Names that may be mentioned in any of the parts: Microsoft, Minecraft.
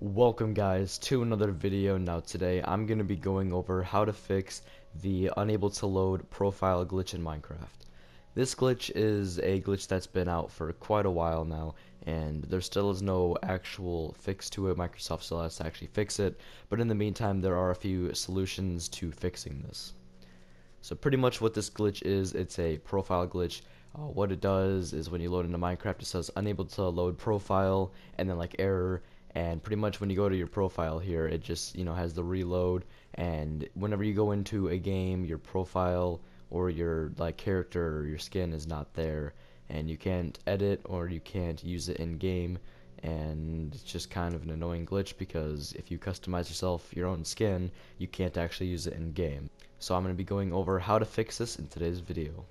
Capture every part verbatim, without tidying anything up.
Welcome guys to another video. Now today I'm going to be going over how to fix the unable to load profile glitch in Minecraft. This glitch is a glitch that's been out for quite a while now, and there still is no actual fix to it. Microsoft still has to actually fix it, but in the meantime there are a few solutions to fixing this. So pretty much what this glitch is, it's a profile glitch. Uh, what it does is when you load into Minecraft it says unable to load profile and then like error. And pretty much when you go to your profile here, it just, you know, has the reload, and whenever you go into a game, your profile or your like character or your skin is not there, and you can't edit or you can't use it in game, and it's just kind of an annoying glitch because if you customize yourself your own skin, you can't actually use it in game. So I'm going to be going over how to fix this in today's video.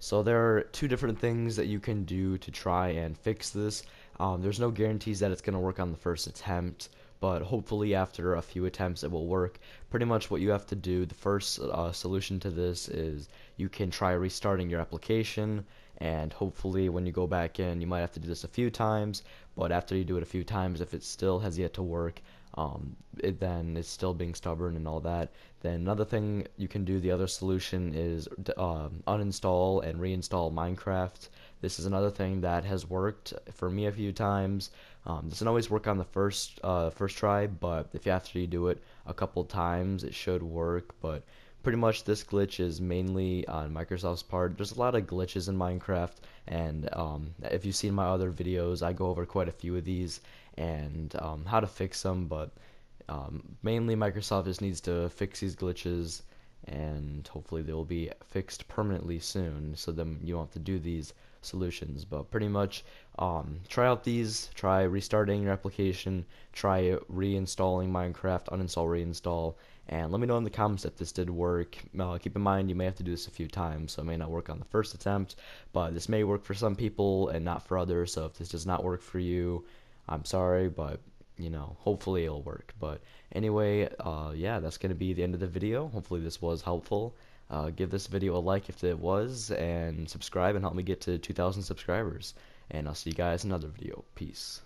So there are two different things that you can do to try and fix this. Um, there's no guarantees that it's going to work on the first attempt, but hopefully after a few attempts it will work. Pretty much what you have to do, the first uh, solution to this is you can try restarting your application, and hopefully when you go back in, you might have to do this a few times, but after you do it a few times, if it still has yet to work, um, it, then it's still being stubborn and all that. Then another thing you can do, the other solution is uh, uninstall and reinstall Minecraft. This is another thing that has worked for me a few times. Um, doesn't always work on the first uh, first try, but if you after you do it a couple times, it should work. But pretty much this glitch is mainly on Microsoft's part. There's a lot of glitches in Minecraft, and um, if you've seen my other videos, I go over quite a few of these and um, how to fix them. But um, mainly Microsoft just needs to fix these glitches, and hopefully they will be fixed permanently soon, so then you don't have to do these solutions. But pretty much um, try out these, try restarting your application, try reinstalling Minecraft, uninstall, reinstall, and let me know in the comments if this did work. Uh, keep in mind you may have to do this a few times, so it may not work on the first attempt, but this may work for some people and not for others. So if this does not work for you, I'm sorry, but you know, hopefully it'll work. But anyway, uh, yeah, that's going to be the end of the video. Hopefully this was helpful. Uh, give this video a like if it was, and subscribe and help me get to two thousand subscribers. And I'll see you guys in another video. Peace.